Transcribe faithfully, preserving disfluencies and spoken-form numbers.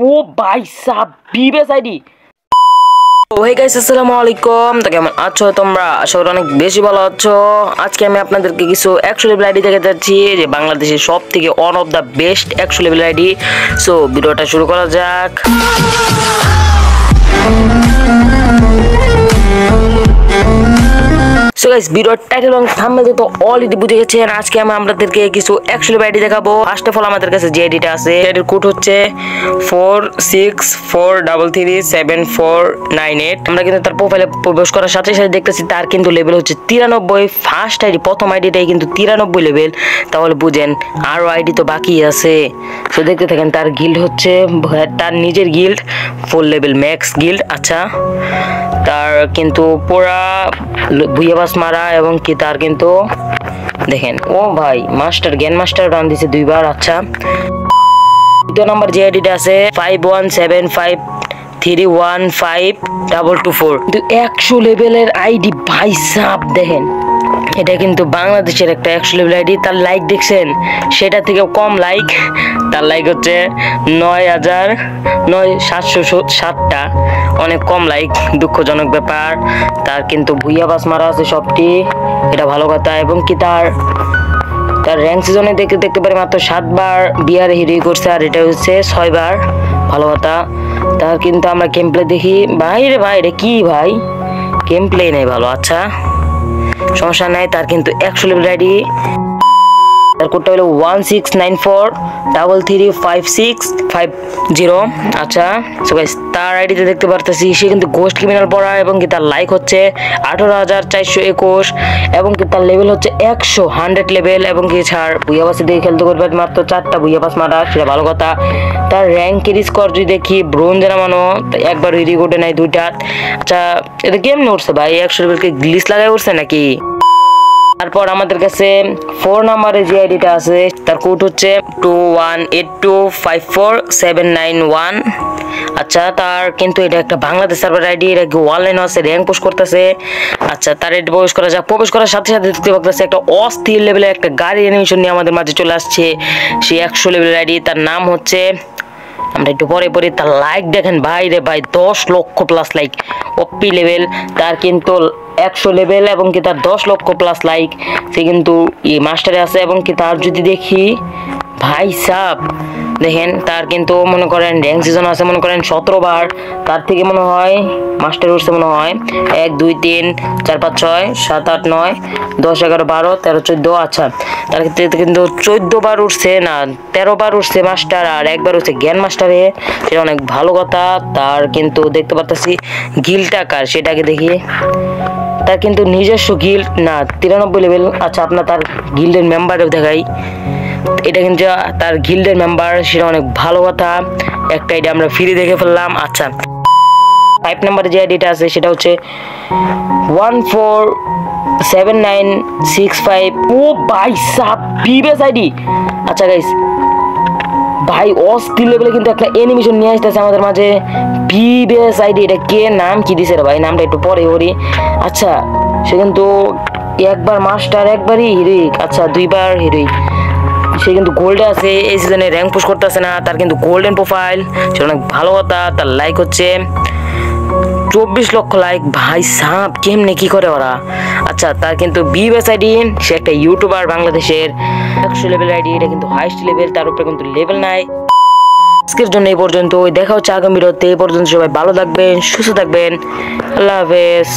वो भाई साहब बीबेस आईडी तो हे गाइस अस्सलाम वालेकुम तो কেমন আছো তোমরা আশা করি অনেক বেশি ভালো আছো আজকে আমি আপনাদেরকে কিছু একশো লেভেল আইডি দেখাতে যাচ্ছি যে বাংলাদেশের সবথেকে ওয়ান অফ দা বেস্ট একশো লেভেল আইডি সো ভিডিওটা শুরু করা যাক So guys, video title and thumbnail to already bujhe gechen ajke ami amraderke kichu one hundred level id dekhabo first of all amader kache je id ta ache id code hocche four six four three three seven four nine eight amra kintu tar profile e probesh korar sathe sathe dekhtechi tar kintu level hocche ninety-three first id prothom id tai kintu ninety-three level tahole bujhen aro id to baki ache so dekhte thaken tar guild hocche tar nijer guild full level max guild acha tar kintu pura bhuiya मारा एवं की तार किन्तु देखें ओ भाई master gain master रान दिसे दुई बार अच्छा दो नंबर जे आईडी আছে five one seven five three one five two two four কিন্তু one hundred লেভেলের আইডি ভাই সাহেব দেখেন এটা কিন্তু বাংলাদেশের একটা one hundred লেভেল আইডি তার লাইক দেখছেন সেটা থেকে কম লাইক তার লাইক হচ্ছে nine thousand nine thousand seven hundred seven টা অনেক কম লাইক দুঃখজনক ব্যাপার তার কিন্তু ভুইয়া বাস মারা আছে সবটি এটা ভালো কথা এবং কি তার তার র‍্যাঙ্ক সিজনে দেখতে দেখতে পারি মাত্র seven বার বিআর হিরো করছে আর এটা হচ্ছে six বার ভালো কথা তার কিন্তু আমরা গেমপ্লে দেখি ভাই রে ভাই রে কি ভাই গেমপ্লে নাই ভালো আচ্ছা সমস্যা নাই তার কিন্তু one hundred লেভেল আইডি তার কোডটা হলো one six nine four three three five six five zero আচ্ছা সো गाइस তার আইডিতে দেখতে পারতেছি সে কিন্তু গোস্ট ক্রিমিনাল পড়া এবং কি তার লাইক হচ্ছে eighteen thousand four twenty-one এবং কি তার লেভেল হচ্ছে one hundred লেভেল এবং কি ছাড় বুইয়াবাসে দিয়ে খেলতে করবে মাত্র চারটা বুইয়াবাস মারা সেটা ভালো কথা তার র‍্যাঙ্ক এর স্কোর যদি দেখি ব্রোঞ্জ এর মানো একবার রিকোডে নাই দুইটা আচ্ছা এটা গেম নোটস ভাই one hundred লেভেল কে গ্লিচ লাগায় উঠছে নাকি তারপর আমাদের কাছে four নম্বরে যে আইডিটা আছে তার কোড হচ্ছে two one eight two five four seven nine one আচ্ছা তার কিন্তু এটা একটা বাংলাদেশ সার্ভার আইডি এর কি অনলাইন আছে র‍্যাঙ্ক পোস্ট করতেছে আচ্ছা তার এড পোস্ট করা যাক পোস্ট করার সাথে সাথে দেখতে পাচ্ছি একটা অস্থির লেভেলে একটা গাড়ি অ্যানিমেশন নিয়ে আমাদের মাঝে চলে আসছে সেই one hundred লেভেলের আইডি তার নাম হচ্ছে আমরা একটু পরে পরে তার লাইক দেখেন ভাই রে ভাই ten লক্ষ প্লাস লাইক ওপি লেভেল তার কিন্তু one hundred লেভেল এবং কি তার ten লক্ষ প্লাস লাইক সে কিন্তু এই মাস্টারে আছে এবং কি তার যদি দেখি ভাই সাহেব দেখেন তার কিন্তু মনে করেন র‍্যাঙ্ক সিজন আছে মনে করেন seventeen বার তার থেকে মনে হয় মাস্টার উঠছে মনে হয় one two three four five six seven eight nine ten eleven twelve thirteen fourteen আচ্ছা তার কিন্তু fourteen বার উঠছে না thirteen বার উঠছে মাস্টার আর একবার উঠছে গ্র্যান্ড মাস্টারে এটা অনেক ভালো কথা তার কিন্তু দেখতে পাচ্ছি গিলটা কার সেটাকে দেখি তার কিন্তু নিজস্ব গিল্ড না ninety-three লেভেল আচ্ছা আপনি তার গিল্ডের মেম্বারও দেখাই এটা কিন্তু তার গিল্ডের মেম্বার সেটা অনেক ভালো কথা একটা আইডি আমরা ফ্রি দেখে ফেললাম আচ্ছা five নম্বরে যে আইডিটা আছে সেটা হচ্ছে one four seven nine six five ও ভাই সাহেব বিবেস আইডি আচ্ছা গাইস ভাই অস্থির লেভেলে কিন্তু একটা অ্যানিমেশন নিয়ে আসছে আমাদের মাঝে বিবেস আইডি এটা কে নাম কি দিছে রে ভাই নামটা একটু পরে ওরে আচ্ছা সে কিন্তু একবার মাস্টার একবারই হিরোইক আচ্ছা দুইবার হিরোইক সে কিন্তু গোল্ড আছে এই সিজনে র‍্যাঙ্ক পুশ করতেছে না তার কিন্তু গোল্ডেন প্রোফাইল সে অনেক ভালো কথা তার লাইক হচ্ছে twenty-four লক্ষ লাইক ভাই সাহেব কেমনে কি করে ওরা আচ্ছা তার কিন্তু বিবেস আইডি সে একটা ইউটিউবার বাংলাদেশের one hundred লেভেল আইডি এটা কিন্তু হাইস্ট লেভেল তার উপরে কিন্তু লেভেল নাই আজকের জন্য এই পর্যন্ত দেখা হচ্ছে আগামী ভিডিওতে এই পর্যন্ত সবাই ভালো থাকবেন সুস্থ থাকবেন আল্লাহ হাফেজ